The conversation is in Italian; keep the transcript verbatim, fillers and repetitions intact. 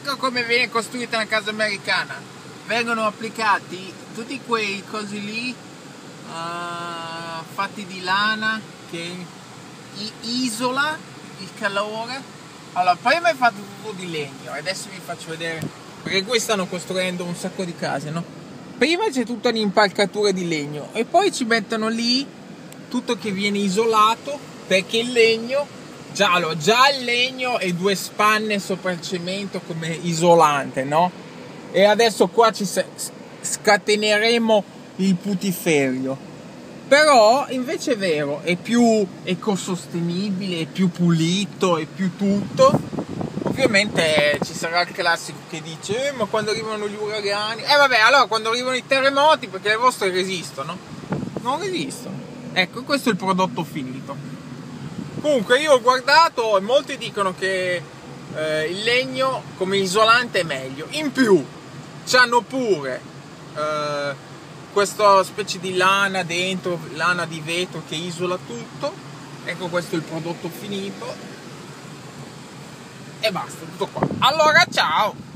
Ecco come viene costruita una casa americana. Vengono applicati tutti quei cosi lì uh, fatti di lana che isola il calore. Allora, prima è fatto tutto di legno, adesso vi faccio vedere, perché qui stanno costruendo un sacco di case, no? Prima c'è tutta un'impalcatura di legno e poi ci mettono lì tutto che viene isolato, perché il legno già, allora, già il legno e due spanne sopra il cemento come isolante, no? E adesso qua ci scateneremo il putiferio. Però invece è vero, è più ecosostenibile, è più pulito, è più tutto. Ovviamente ci sarà il classico che dice eh, ma quando arrivano gli uragani, eh vabbè, allora quando arrivano i terremoti, perché le vostre resistono? Non resistono. Ecco, questo è il prodotto finito. Comunque io ho guardato e molti dicono che eh, il legno come isolante è meglio. In più c'hanno pure eh, questa specie di lana dentro, lana di vetro che isola tutto. Ecco, questo è il prodotto finito. E basta, tutto qua. Allora, ciao!